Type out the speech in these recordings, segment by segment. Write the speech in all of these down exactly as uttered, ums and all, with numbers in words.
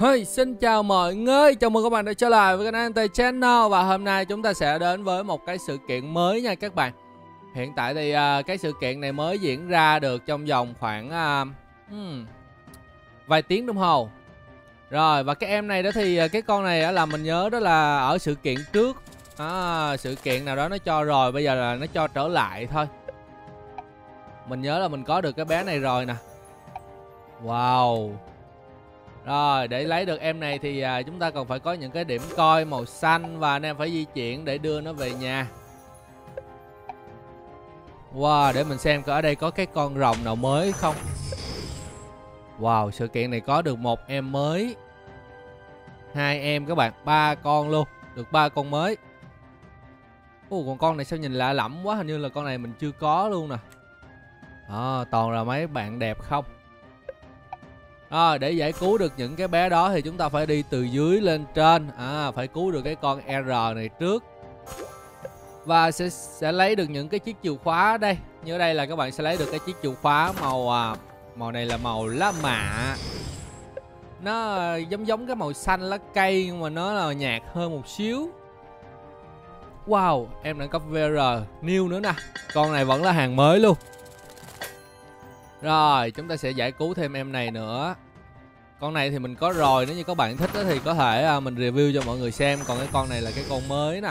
Hey, xin chào mọi người, chào mừng các bạn đã trở lại với kênh hát en tê Channel. Và hôm nay chúng ta sẽ đến với một cái sự kiện mới nha các bạn. Hiện tại thì uh, cái sự kiện này mới diễn ra được trong vòng khoảng uh, um, vài tiếng đồng hồ. Rồi, và cái em này đó thì uh, cái con này đó là mình nhớ đó là ở sự kiện trước à, sự kiện nào đó nó cho rồi, bây giờ là nó cho trở lại thôi. Mình nhớ là mình có được cái bé này rồi nè. Wow. Rồi, để lấy được em này thì à, chúng ta còn phải có những cái điểm coi màu xanh. Và anh em phải di chuyển để đưa nó về nhà. Wow, để mình xem ở đây có cái con rồng nào mới không. Wow, sự kiện này có được một em mới, hai em các bạn, ba con luôn. Được ba con mới. Ồ, còn con này sao nhìn lạ lẫm quá. Hình như là con này mình chưa có luôn nè. À, toàn là mấy bạn đẹp không. À, để giải cứu được những cái bé đó thì chúng ta phải đi từ dưới lên trên. À, phải cứu được cái con R này trước. Và sẽ, sẽ lấy được những cái chiếc chìa khóa đây. Như ở đây là các bạn sẽ lấy được cái chiếc chìa khóa màu à, màu này là màu lá mạ. Nó giống giống cái màu xanh lá cây nhưng mà nó là nhạt hơn một xíu. Wow, em đã có vê rờ new nữa nè. Con này vẫn là hàng mới luôn. Rồi, chúng ta sẽ giải cứu thêm em này nữa. Con này thì mình có rồi, nếu như các bạn thích đó thì có thể mình review cho mọi người xem. Còn cái con này là cái con mới nè.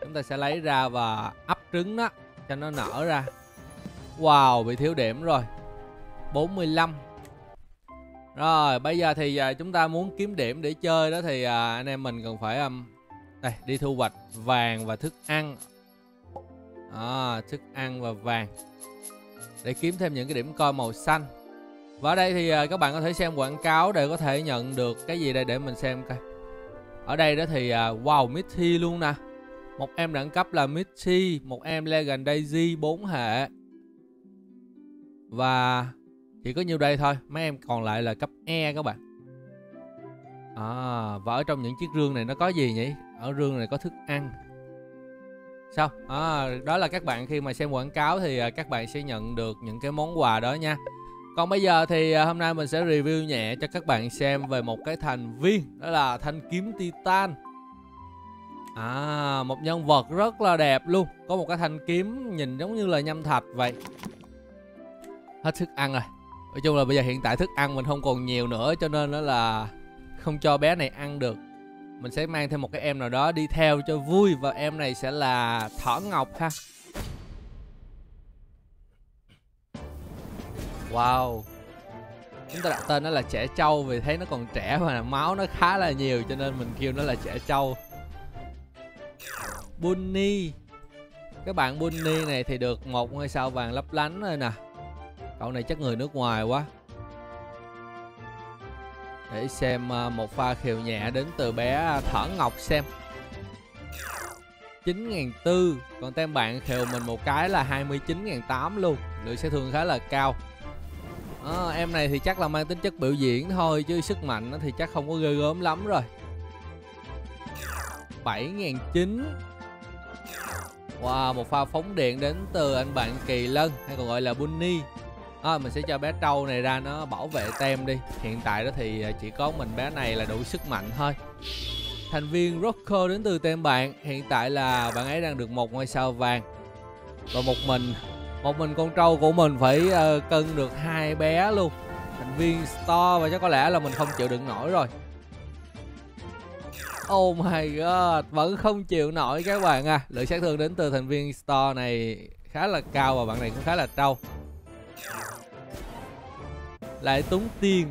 Chúng ta sẽ lấy ra và ấp trứng đó, cho nó nở ra. Wow, bị thiếu điểm rồi, bốn mươi lăm. Rồi, bây giờ thì chúng ta muốn kiếm điểm để chơi đó thì anh em mình cần phải um, đây, đi thu hoạch vàng và thức ăn à, thức ăn và vàng để kiếm thêm những cái điểm coi màu xanh. Và ở đây thì các bạn có thể xem quảng cáo để có thể nhận được cái gì đây, để mình xem coi. Ở đây đó thì wow, Mitty luôn nè. Một em đẳng cấp là Mitty, một em Legend Daisy bốn hệ. Và chỉ có nhiêu đây thôi, mấy em còn lại là cấp E các bạn. À, và ở trong những chiếc rương này nó có gì nhỉ? Ở rương này có thức ăn. Sao? À, đó là các bạn khi mà xem quảng cáo thì các bạn sẽ nhận được những cái món quà đó nha. Còn bây giờ thì hôm nay mình sẽ review nhẹ cho các bạn xem về một cái thành viên, đó là thanh kiếm Titan. À, một nhân vật rất là đẹp luôn. Có một cái thanh kiếm nhìn giống như là nhâm thạch vậy. Hết thức ăn rồi. Nói chung là bây giờ hiện tại thức ăn mình không còn nhiều nữa, cho nên đó là không cho bé này ăn được. Mình sẽ mang thêm một cái em nào đó đi theo cho vui. Và em này sẽ là Thỏ Ngọc ha. Wow. Chúng ta đặt tên nó là Trẻ Trâu vì thấy nó còn trẻ mà máu nó khá là nhiều, cho nên mình kêu nó là Trẻ Trâu. Bunny. Các bạn Bunny này thì được một ngôi sao vàng lấp lánh rồi nè. Cậu này chắc người nước ngoài quá. Để xem một pha khều nhẹ đến từ bé Thỏ Ngọc xem. Chín nghìn tư. Còn tem bạn khều mình một cái là hai mươi chín nghìn tám trăm luôn. Lượng sát thương khá là cao. à, Em này thì chắc là mang tính chất biểu diễn thôi, chứ sức mạnh thì chắc không có ghê gớm lắm rồi. Bảy nghìn chín trăm. Wow, một pha phóng điện đến từ anh bạn Kỳ Lân, hay còn gọi là Bunny. À, mình sẽ cho bé trâu này ra nó bảo vệ tem đi. Hiện tại đó thì chỉ có mình bé này là đủ sức mạnh thôi. Thành viên Rocker đến từ tem bạn. Hiện tại là bạn ấy đang được một ngôi sao vàng. Và một mình Một mình con trâu của mình phải uh, cân được hai bé luôn. Thành viên Store và chắc có lẽ là mình không chịu đựng nổi rồi. Oh my god, vẫn không chịu nổi các bạn à. Lượng sát thương đến từ thành viên Store này khá là cao và bạn này cũng khá là trâu. Lại tốn tiền.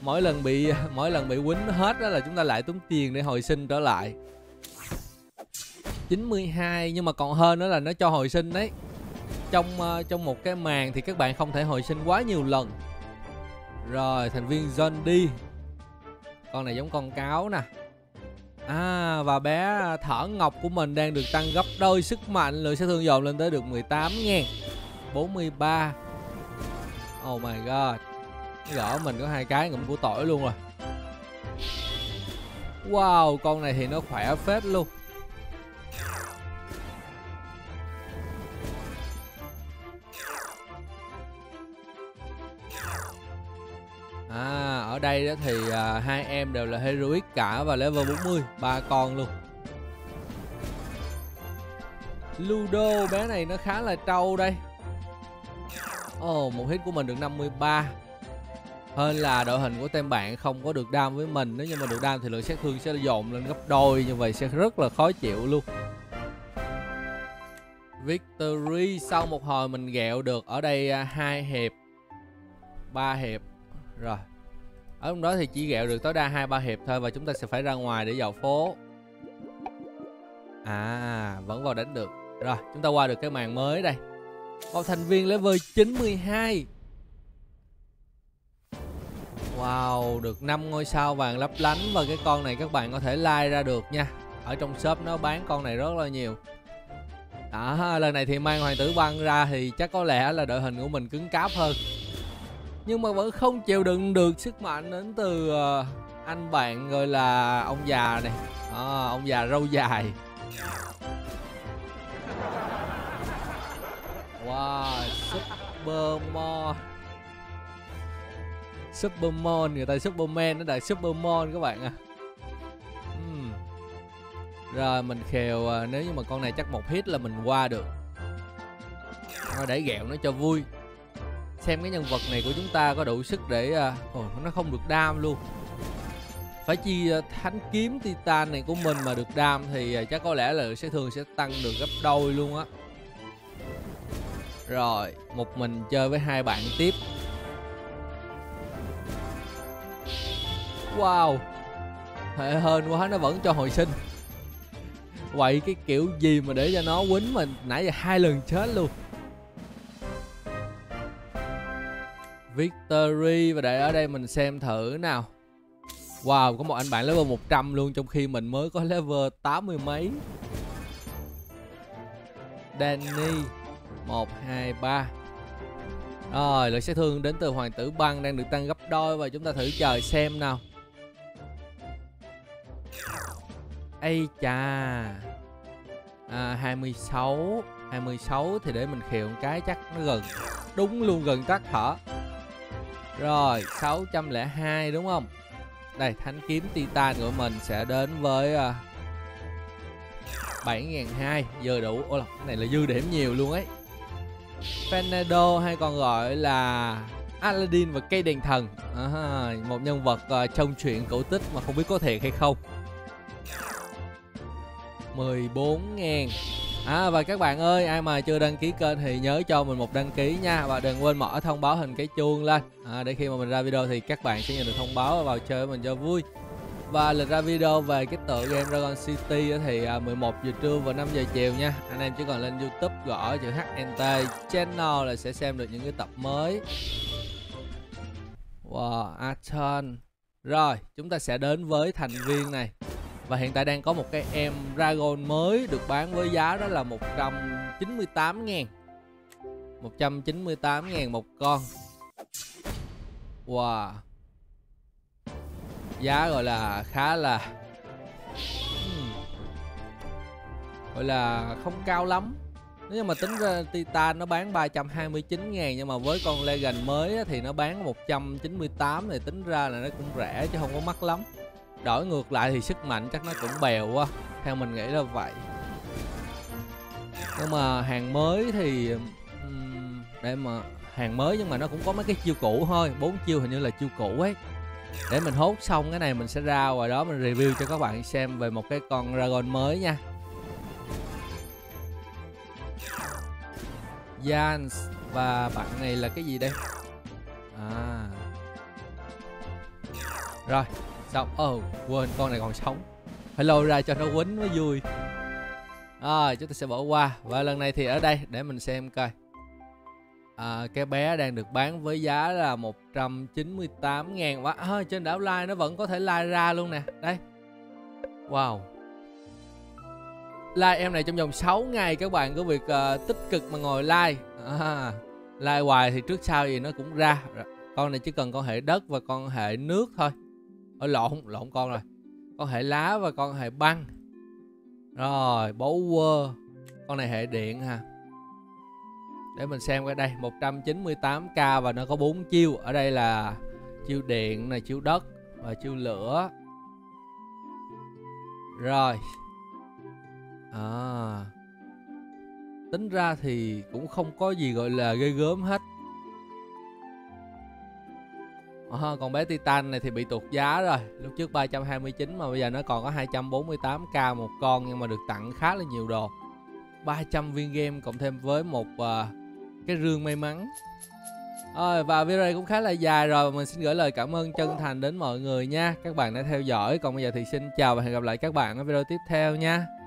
Mỗi lần bị mỗi lần bị quýnh hết đó là chúng ta lại tốn tiền để hồi sinh trở lại. Chín mươi hai, nhưng mà còn hơn nữa là nó cho hồi sinh đấy. Trong trong một cái màn thì các bạn không thể hồi sinh quá nhiều lần. Rồi, thành viên John đi. Con này giống con cáo nè. À, và bé Thỏ Ngọc của mình đang được tăng gấp đôi sức mạnh. Lượng sát thương dồn lên tới được mười tám nghìn. Bốn mươi ba. Oh my god, gỡ mình có hai cái ngụm của tỏi luôn rồi. Wow, con này thì nó khỏe phết luôn. À, ở Ở đây thì à, hai em đều là heroic cả và level bốn mươi, ba con luôn. Ludo bé này nó khá là trâu đây. Ồ, oh, một hit của mình được năm mươi ba. Hơn là đội hình của tên bạn không có được đam với mình. Nếu như mà được đam thì lượng sát thương sẽ dồn lên gấp đôi. Như vậy sẽ rất là khó chịu luôn. Victory. Sau một hồi mình ghẹo được ở đây hai hiệp, ba hiệp rồi. Ở trong đó thì chỉ ghẹo được tối đa hai ba hiệp thôi, và chúng ta sẽ phải ra ngoài để dạo phố. À, vẫn vào đánh được. Rồi, chúng ta qua được cái màn mới đây. Một thành viên level chín mươi hai. Wow, được năm ngôi sao vàng lấp lánh. Và cái con này các bạn có thể like ra được nha. Ở trong shop nó bán con này rất là nhiều. Đó, lần này thì mang hoàng tử băng ra thì chắc có lẽ là đội hình của mình cứng cáp hơn. Nhưng mà vẫn không chịu đựng được sức mạnh đến từ anh bạn gọi là ông già này. À, ông già râu dài. Wow, Supermon. Supermon, người ta Superman, nó đại Supermon các bạn à. uhm. Rồi mình khều, nếu như mà con này chắc một hit là mình qua được. Rồi để ghẹo nó cho vui. Xem cái nhân vật này của chúng ta có đủ sức để... Ồ, nó không được đam luôn. Phải chi thánh kiếm Titan này của mình mà được đam thì chắc có lẽ là sẽ thường sẽ tăng được gấp đôi luôn á. Rồi, một mình chơi với hai bạn tiếp. Wow, hệ hên quá, nó vẫn cho hồi sinh. Vậy cái kiểu gì mà để cho nó quýnh mình, nãy giờ hai lần chết luôn. Victory, và để ở đây mình xem thử nào. Wow, có một anh bạn level một trăm luôn, trong khi mình mới có level tám mươi mấy. Danny. Một, hai, ba. Rồi, lượng sát thương đến từ hoàng tử băng đang được tăng gấp đôi. Và chúng ta thử chờ xem nào. Ây chà, à, hai mươi sáu thì để mình khều một cái chắc nó gần. Đúng luôn, gần tắt hở. Rồi, sáu không hai đúng không? Đây, thánh kiếm Titan của mình sẽ đến với uh, bảy nghìn hai trăm. Giờ đủ. Ôi, cái này là dư điểm nhiều luôn ấy. Fernando hay còn gọi là Aladdin và cây đèn thần. À, một nhân vật uh, trong truyện cổ tích mà không biết có thiệt hay không. Mười bốn nghìn. À, và các bạn ơi, ai mà chưa đăng ký kênh thì nhớ cho mình một đăng ký nha. Và đừng quên mở thông báo hình cái chuông lên à, để khi mà mình ra video thì các bạn sẽ nhận được thông báo và vào chơi với mình cho vui. Và lịch ra video về cái tựa game Dragon City thì mười một giờ trưa và năm giờ chiều nha. Anh em chỉ cần lên YouTube gõ chữ hát en tê Channel là sẽ xem được những cái tập mới. Wow, Aton. Rồi, chúng ta sẽ đến với thành viên này. Và hiện tại đang có một cái em Dragon mới được bán với giá đó là một trăm chín mươi tám nghìn. một trăm chín mươi tám nghìn một con. Wow, giá gọi là khá là hmm. gọi là không cao lắm. Nếu như mà tính ra Titan nó bán ba trăm hai mươi chín nghìn, nhưng mà với con Legend mới thì nó bán một trăm chín mươi tám, thì tính ra là nó cũng rẻ chứ không có mắc lắm. Đổi ngược lại thì sức mạnh chắc nó cũng bèo quá, theo mình nghĩ là vậy. Nhưng mà hàng mới thì um, để mà hàng mới nhưng mà nó cũng có mấy cái chiêu cũ thôi. Bốn chiêu hình như là chiêu cũ ấy. Để mình hốt xong cái này mình sẽ ra ngoài đó mình review cho các bạn xem về một cái con Dragon mới nha. Jans, và bạn này là cái gì đây? À, rồi xong. Ồ, quên con này còn sống, phải lôi ra cho nó quýnh mới vui. Rồi, chúng ta sẽ bỏ qua. Và lần này thì ở đây để mình xem coi. À, cái bé đang được bán với giá là một trăm chín mươi tám nghìn. Quá, à, trên đảo like nó vẫn có thể like ra luôn nè. Đây. Wow, like em này trong vòng sáu ngày các bạn có việc uh, tích cực mà ngồi like à, like hoài thì trước sau gì nó cũng ra. Rồi, con này chỉ cần con hệ đất và con hệ nước thôi. Ở lộn, lộn con rồi. Con hệ lá và con hệ băng. Rồi, bấu quơ. Con này hệ điện ha. Để mình xem cái đây, một trăm chín mươi tám k và nó có bốn chiêu. Ở đây là chiêu điện này, chiêu đất và chiêu lửa. Rồi à, tính ra thì cũng không có gì gọi là ghê gớm hết. À, còn bé Titan này thì bị tụt giá rồi. Lúc trước ba trăm hai mươi chín mà bây giờ nó còn có hai trăm bốn mươi tám k một con, nhưng mà được tặng khá là nhiều đồ, ba trăm viên game cộng thêm với một uh, cái rương may mắn. À, và video này cũng khá là dài rồi, mình xin gửi lời cảm ơn chân thành đến mọi người nha, các bạn đã theo dõi. Còn bây giờ thì xin chào và hẹn gặp lại các bạn ở video tiếp theo nha.